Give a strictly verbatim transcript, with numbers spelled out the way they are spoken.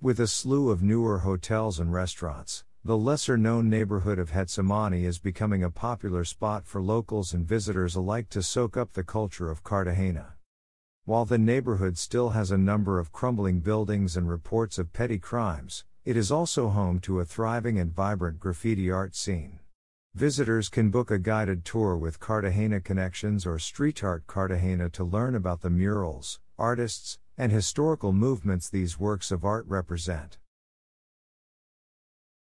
With a slew of newer hotels and restaurants, the lesser-known neighborhood of Getsemani is becoming a popular spot for locals and visitors alike to soak up the culture of Cartagena. While the neighborhood still has a number of crumbling buildings and reports of petty crimes, it is also home to a thriving and vibrant graffiti art scene. Visitors can book a guided tour with Cartagena Connections or Street Art Cartagena to learn about the murals, artists, and historical movements these works of art represent.